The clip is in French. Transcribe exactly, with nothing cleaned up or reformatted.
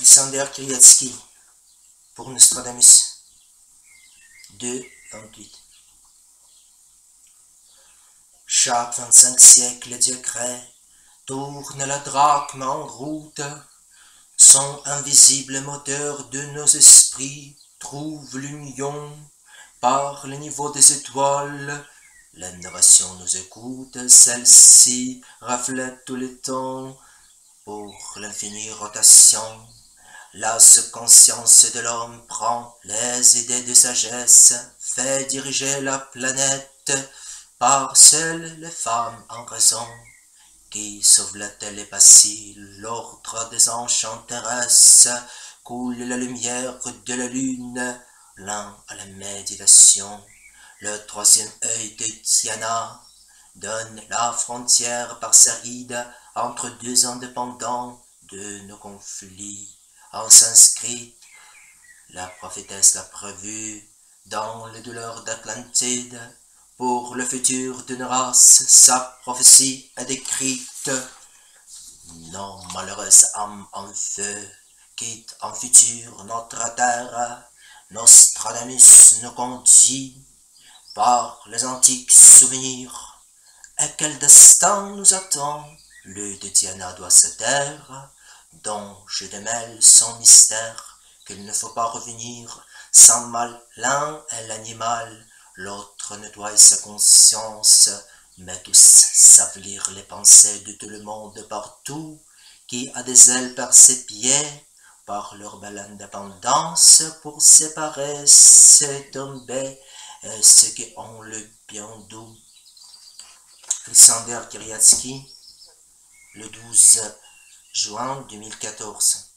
Alexander Kriatsky pour Nostradamus deux, vingt-huit. Chaque vingt-cinq siècles, Dieu crée, tourne la drachme en route. Son invisible moteur de nos esprits trouve l'union. Par le niveau des étoiles, l'innovation nous écoute. Celle-ci reflète tout le temps pour l'infinie rotation. La subconscience de l'homme prend les idées de sagesse, fait diriger la planète par seules les femmes en raison, qui sauvent la télépathie, l'ordre des enchanteresses, coule la lumière de la lune, l'un à la méditation, le troisième œil de Diana donne la frontière par sa ride entre deux indépendants de nos conflits. En sanskrit, la prophétesse l'a prévu dans les douleurs d'Atlantide. Pour le futur d'une race, sa prophétie est décrite. Nos malheureuses âmes en feu quittent en futur notre terre. Nostradamus nous conduit par les antiques souvenirs. Et quel destin nous attend? L'œil de Diana doit se taire, dont je démêle son mystère, qu'il ne faut pas revenir. Sans mal, l'un est l'animal, l'autre nettoie sa conscience, mais tous s'avelir les pensées de tout le monde partout, qui a des ailes par ses pieds, par leur belle indépendance, pour séparer ces tombés et ceux qui ont le bien doux. Alexander Kriatsky, le douze juin deux mille quatorze.